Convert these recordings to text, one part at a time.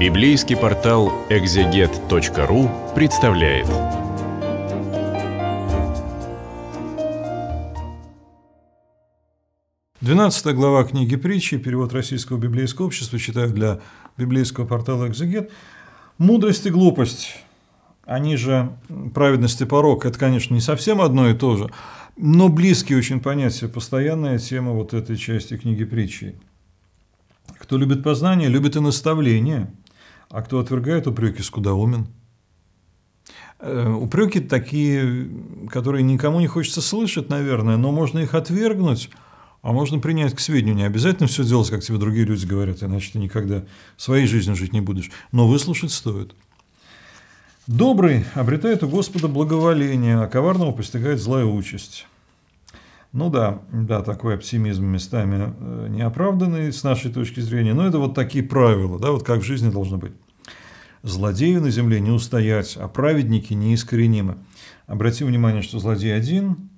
Библейский портал Экзегет.ру представляет. Двенадцатая глава книги Притчи, перевод Российского библейского общества, читаю для библейского портала Экзегет. Мудрость и глупость, они же праведность и порок, это, конечно, не совсем одно и то же, но близкие очень понятия, постоянная тема вот этой части книги Притчи. Кто любит познание, любит и наставление, а кто отвергает упреки, скудоумен. Упреки такие, которые никому не хочется слышать, наверное, но можно их отвергнуть, а можно принять к сведению. Не обязательно все делать, как тебе другие люди говорят, иначе ты никогда своей жизнью жить не будешь. Но выслушать стоит. Добрый обретает у Господа благоволение, а коварного постигает злая участь. Ну да, такой оптимизм местами неоправданный с нашей точки зрения, но это вот такие правила, да, вот как в жизни должно быть. Злодею на земле не устоять, а праведники неискоренимы. Обратим внимание, что злодей один,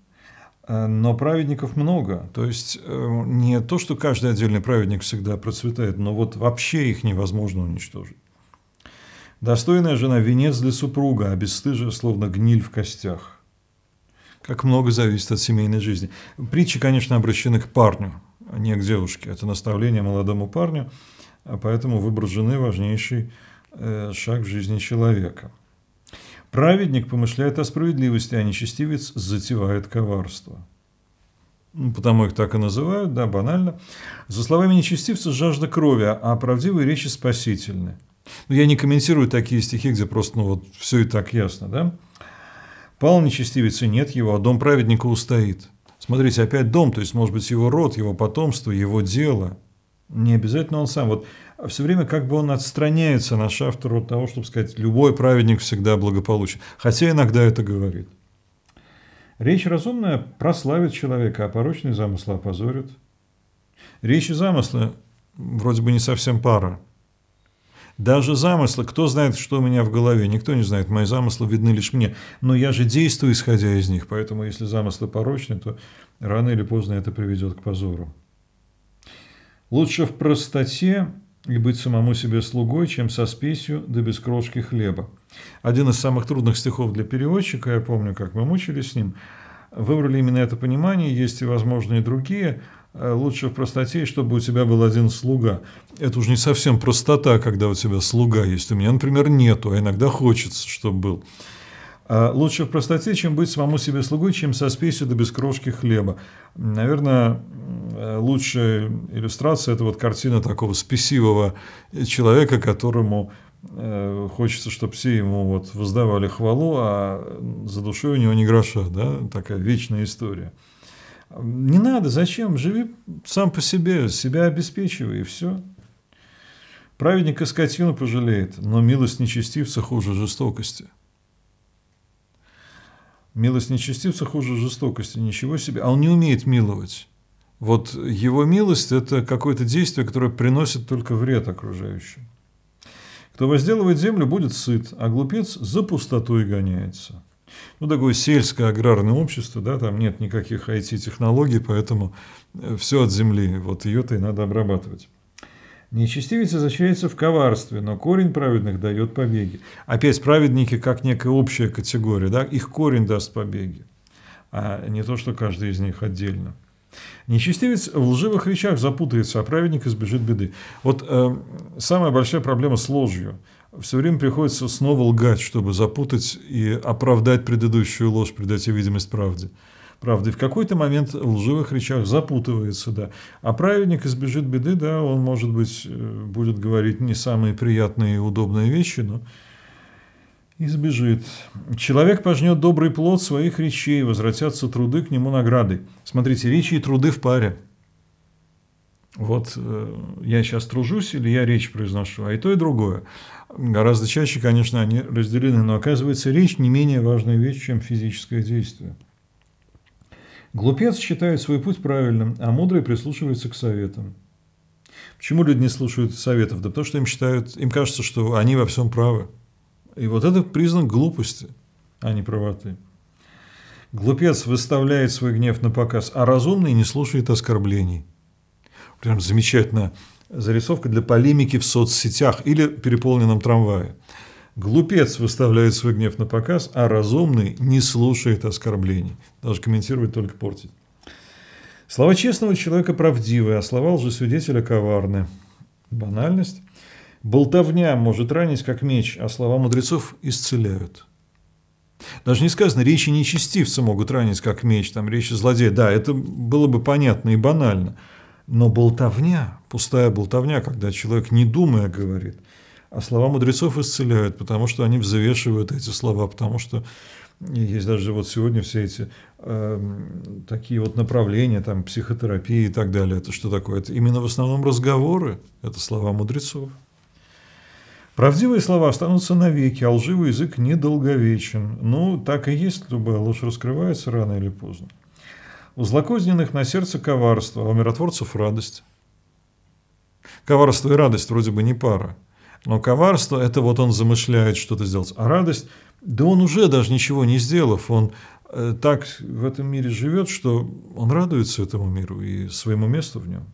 но праведников много. То есть не то, что каждый отдельный праведник всегда процветает, но вот вообще их невозможно уничтожить. Достойная жена – венец для супруга, а бесстыжая словно гниль в костях. Как много зависит от семейной жизни. Притчи, конечно, обращены к парню, а не к девушке. Это наставление молодому парню, а поэтому выбор жены – важнейший шаг в жизни человека. Праведник помышляет о справедливости, а нечестивец затевает коварство. Ну, потому их так и называют, да, банально. За словами нечестивца жажда крови, а правдивые речи спасительны. Но я не комментирую такие стихи, где просто вот все и так ясно, да? Пал нечестивец, и нет его, а дом праведника устоит. Смотрите, опять дом, то есть, может быть, его род, его потомство, его дело. Не обязательно он сам. Вот все время как бы он отстраняется, наш автор, от того, чтобы сказать, любой праведник всегда благополучен. Хотя иногда это говорит. Речь разумная прославит человека, а порочные замыслы опозорят. Речь и замыслы вроде бы не совсем пара. Даже замыслы, кто знает, что у меня в голове, никто не знает, мои замыслы видны лишь мне, но я же действую, исходя из них, поэтому если замыслы порочны, то рано или поздно это приведет к позору. Лучше в простоте и быть самому себе слугой, чем со спесью да без крошки хлеба. Один из самых трудных стихов для переводчика, я помню, как мы мучились с ним, выбрали именно это понимание, есть и, возможно, и другие. Лучше в простоте, чтобы у тебя был один слуга. Это уже не совсем простота, когда у тебя слуга есть. У меня, например, нету, а иногда хочется, чтобы был. Лучше в простоте, чем быть самому себе слугой, чем со спесью да без крошки хлеба. Наверное, лучшая иллюстрация – это вот картина такого спесивого человека, которому хочется, чтобы все ему вот воздавали хвалу, а за душой у него не гроша. Да? Такая вечная история. Не надо, зачем? Живи сам по себе, себя обеспечивай, и все. Праведник и скотину пожалеет, но милость нечестивца хуже жестокости. Милость нечестивца хуже жестокости, ничего себе. А он не умеет миловать. Вот его милость – это какое-то действие, которое приносит только вред окружающим. Кто возделывает землю, будет сыт, а глупец за пустотой гоняется. Ну, такое сельское аграрное общество, да, там нет никаких IT-технологий, поэтому все от земли, вот ее-то и надо обрабатывать. Нечестивец изощряется в коварстве, но корень праведных дает побеги. Опять праведники как некая общая категория, да, их корень даст побеги, а не то, что каждый из них отдельно. Нечестивец в лживых речах запутается, а праведник избежит беды. Вот самая большая проблема с ложью. Все время приходится снова лгать, чтобы запутать и оправдать предыдущую ложь, придать ей видимость правде. Правда, и в какой-то момент в лживых речах запутывается, да. А праведник избежит беды, да, он, может быть, будет говорить не самые приятные и удобные вещи, но избежит. Человек пожнет добрый плод своих речей, возвратятся труды к нему награды. Смотрите, речи и труды в паре. Вот я сейчас тружусь или я речь произношу, а и то, и другое. Гораздо чаще, конечно, они разделены, но оказывается, речь не менее важная вещь, чем физическое действие. Глупец считает свой путь правильным, а мудрый прислушивается к советам. Почему люди не слушают советов? Да потому что им кажется, что они во всем правы. И вот это признак глупости, а не правоты. Глупец выставляет свой гнев на показ, а разумный не слушает оскорблений. Прям замечательно зарисовка для полемики в соцсетях или переполненном трамвае. Глупец выставляет свой гнев на показ, а разумный не слушает оскорблений. Даже комментировать только портит. Слова честного человека правдивы, а слова лжесвидетеля коварны. Банальность. Болтовня может ранить, как меч, а слова мудрецов исцеляют. Даже не сказано, речи нечестивцы могут ранить, как меч, там речи злодея. Да, это было бы понятно и банально. Но болтовня, пустая болтовня, когда человек, не думая, говорит, а слова мудрецов исцеляют, потому что они взвешивают эти слова, потому что есть даже вот сегодня все эти такие вот направления, там, психотерапии и так далее. Это что такое? Это именно в основном разговоры, это слова мудрецов. Правдивые слова останутся навеки, а лживый язык недолговечен. Ну, так и есть, любая ложь раскрывается рано или поздно. У злокозненных на сердце коварство, а у миротворцев радость. Коварство и радость вроде бы не пара. Но коварство – это вот он замышляет что-то сделать. А радость – да он уже даже ничего не сделав. Он так в этом мире живет, что он радуется этому миру и своему месту в нем.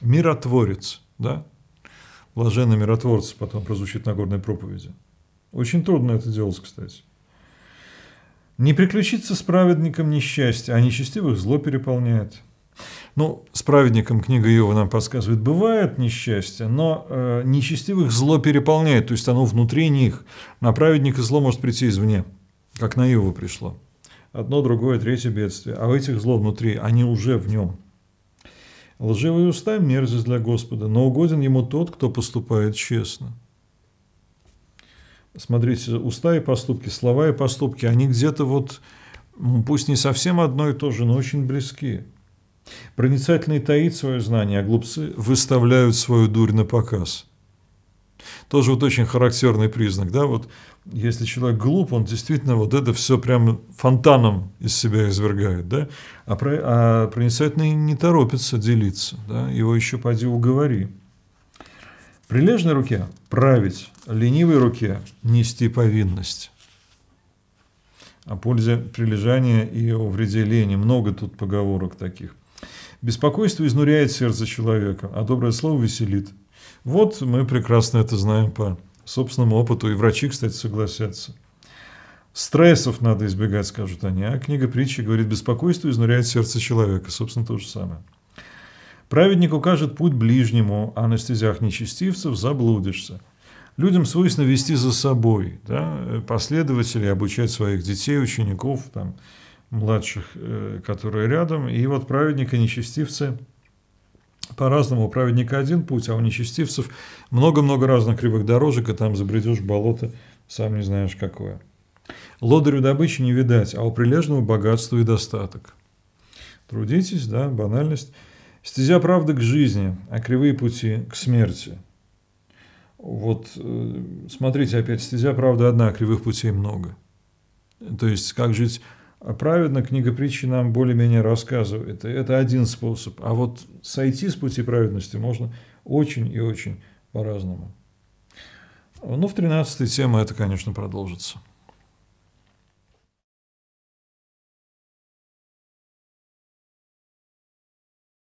Миротворец, да? Блаженный миротворцы потом прозвучит на горной проповеди. Очень трудно это делать, кстати. Не приключится с праведником несчастье, а нечестивых зло переполняет. Ну, с праведником книга Иова нам подсказывает, бывает несчастье, но нечестивых зло переполняет, то есть оно внутри них. На праведника зло может прийти извне, как на Иова пришло. Одно, другое, третье бедствие. А у этих зло внутри, они уже в нем. Лживые уста – мерзость для Господа, но угоден ему тот, кто поступает честно. Смотрите, уста и поступки, слова и поступки, они где-то вот, пусть не совсем одно и то же, но очень близки. Проницательный таит свое знание, а глупцы выставляют свою дурь на показ. Тоже вот очень характерный признак, да, вот если человек глуп, он действительно вот это все прям фонтаном из себя извергает, да, а проницательный не торопится делиться, да, его еще поди уговори. Прилежной руке править, ленивой руке нести повинность. О пользе прилежания и о вреде лени. Много тут поговорок таких. Беспокойство изнуряет сердце человека, а доброе слово веселит. Вот мы прекрасно это знаем по собственному опыту, и врачи, кстати, согласятся. Стрессов надо избегать, скажут они, а книга притчи говорит, беспокойство изнуряет сердце человека, собственно, то же самое. Праведник укажет путь ближнему, а на стезях нечестивцев заблудишься. Людям свойственно вести за собой, да, последователей, обучать своих детей, учеников, там, младших, которые рядом. И вот праведник и нечестивцы по-разному. У праведника один путь, а у нечестивцев много-много разных кривых дорожек, и там забредешь в болото, сам не знаешь какое. Лодырю добычи не видать, а у прилежного богатства и достаток. Трудитесь, да, банальность. Стезя правды к жизни, а кривые пути к смерти. Вот смотрите, опять стезя правда одна, а кривых путей много. То есть, как жить праведно, книга притчи нам более-менее рассказывает. Это один способ. А вот сойти с пути праведности можно очень и очень по-разному. Ну, в 13-й теме это, конечно, продолжится.